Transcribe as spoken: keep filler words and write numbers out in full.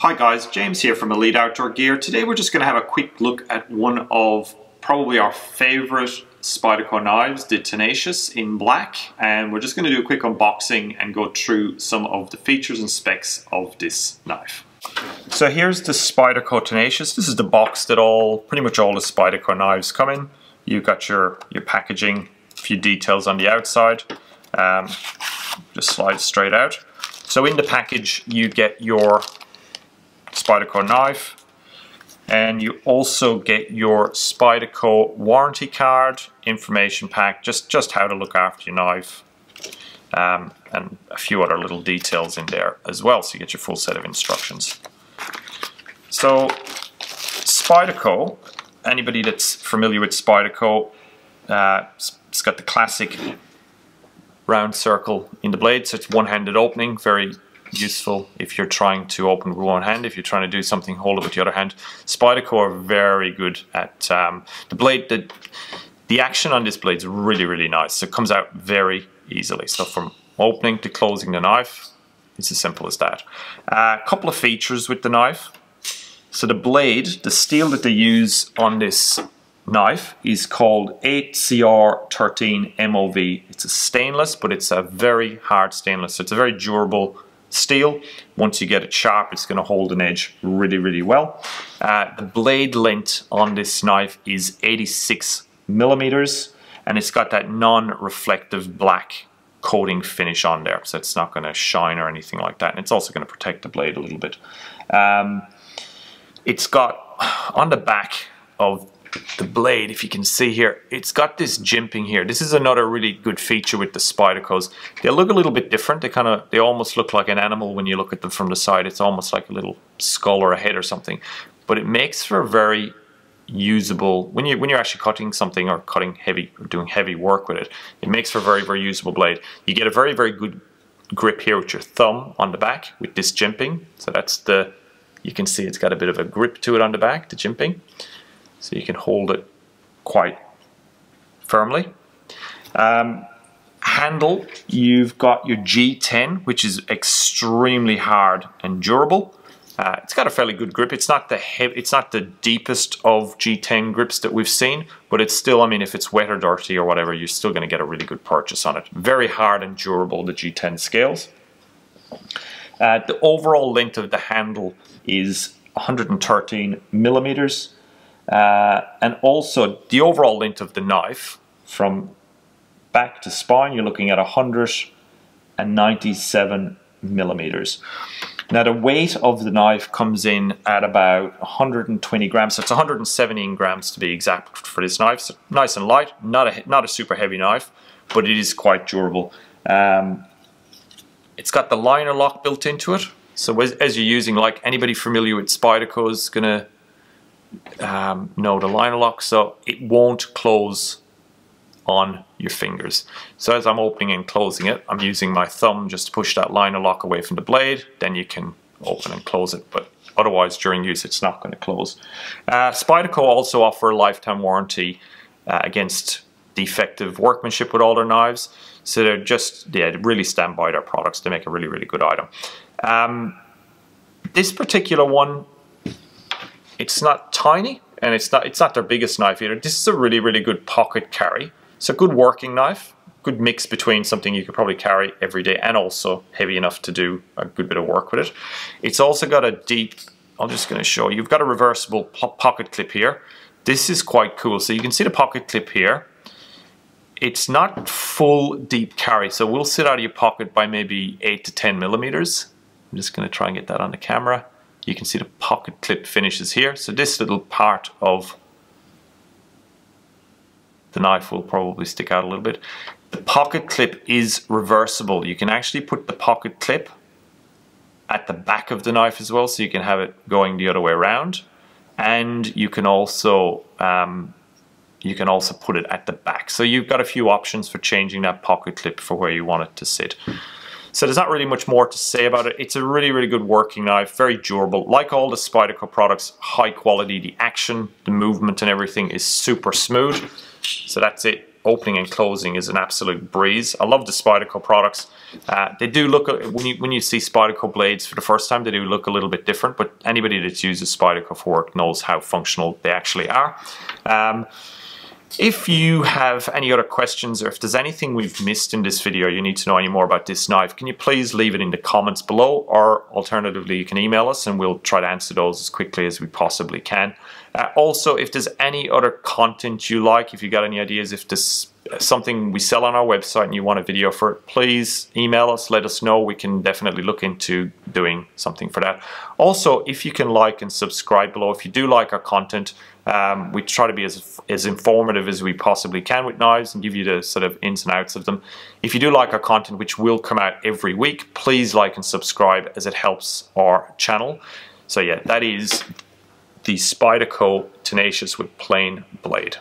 Hi guys, James here from Elite Outdoor Gear. Today we're just going to have a quick look at one of probably our favorite Spyderco knives, the Tenacious in black, and we're just going to do a quick unboxing and go through some of the features and specs of this knife. So here's the Spyderco Tenacious. This is the box that all, pretty much all the Spyderco knives come in. You've got your, your packaging, a few details on the outside, um, just slides straight out. So in the package you get your Spyderco knife, and you also get your Spyderco warranty card, information pack, just just how to look after your knife, um, and a few other little details in there as well, so you get your full set of instructions. So Spyderco, anybody that's familiar with Spyderco, uh, it's got the classic round circle in the blade, so it's one-handed opening, very useful if you're trying to open with one hand. If you're trying to do something, hold it with the other hand. Spyderco are very good at um, the blade. The, the action on this blade is really, really nice. So it comes out very easily. So from opening to closing the knife, it's as simple as that. A uh, couple of features with the knife. So the blade, the steel that they use on this knife is called eight C R thirteen M O V. It's a stainless, but it's a very hard stainless. So it's a very durable steel. Once you get it sharp, it's going to hold an edge really, really well. Uh, the blade length on this knife is eighty-six millimeters, and it's got that non-reflective black coating finish on there, so it's not going to shine or anything like that, and it's also going to protect the blade a little bit. Um, it's got, on the back of the blade, if you can see here, it's got this jimping here. This is another really good feature with the Spydercos. They look a little bit different. They kind of, they almost look like an animal when you look at them from the side. It's almost like a little skull or a head or something. But it makes for a very usable, when you when you're actually cutting something or cutting heavy or doing heavy work with it, it makes for a very, very usable blade. You get a very, very good grip here with your thumb on the back with this jimping. So that's the, you can see it's got a bit of a grip to it on the back, the jimping. So you can hold it quite firmly. Um, handle, you've got your G ten, which is extremely hard and durable. Uh, it's got a fairly good grip. It's not the heavy, it's not the deepest of G ten grips that we've seen, but it's still, I mean, if it's wet or dirty or whatever, you're still going to get a really good purchase on it. Very hard and durable, the G ten scales. Uh, the overall length of the handle is one hundred thirteen millimeters. Uh, and also the overall length of the knife from back to spine, you're looking at one hundred ninety-seven millimeters. Now the weight of the knife comes in at about one hundred twenty grams, so it's one hundred seventeen grams to be exact for this knife. So nice and light, not a, not a super heavy knife, but it is quite durable. Um, it's got the liner lock built into it, so as, as you're using, like anybody familiar with Spyderco is going to Um, no, the liner lock, so it won't close on your fingers. So as I'm opening and closing it, I'm using my thumb just to push that liner lock away from the blade, then you can open and close it, but otherwise during use it's not going to close. Uh, Spyderco also offer a lifetime warranty uh, against defective workmanship with all their knives, so they're just, yeah, they really stand by their products. They make a really, really good item. Um, this particular one, it's not tiny, and it's not, it's not their biggest knife either. This is a really, really good pocket carry. It's a good working knife, good mix between something you could probably carry every day and also heavy enough to do a good bit of work with it. It's also got a deep, I'm just going to show you, you've got a reversible po pocket clip here. This is quite cool. So you can see the pocket clip here. It's not full deep carry, so we'll sit out of your pocket by maybe eight to ten millimeters. I'm just going to try and get that on the camera. You can see the pocket clip finishes here. So this little part of the knife will probably stick out a little bit. The pocket clip is reversible. You can actually put the pocket clip at the back of the knife as well, so you can have it going the other way around. And you can also um, you can also put it at the back. So you've got a few options for changing that pocket clip for where you want it to sit. So there's not really much more to say about it. It's a really, really good working knife, very durable. Like all the Spyderco products, high quality. The action, the movement and everything is super smooth. So that's it. opening and closing is an absolute breeze. I love the Spyderco products. Uh, they do look, when you, when you see Spyderco blades for the first time, they do look a little bit different, but anybody that uses Spyderco for work knows how functional they actually are. Um, If you have any other questions, or if there's anything we've missed in this video, you need to know any more about this knife, can you please leave it in the comments below, or alternatively you can email us and we'll try to answer those as quickly as we possibly can. Uh, also, if there's any other content you like, if you got any ideas, if there's something we sell on our website and you want a video for it, please email us, let us know. We can definitely look into doing something for that. Also, if you can like and subscribe below, if you do like our content, um, we try to be as, as informative as we possibly can with knives and give you the sort of ins and outs of them. If you do like our content, which will come out every week, please like and subscribe, as it helps our channel. So yeah, that is the Spyderco Tenacious with plain blade.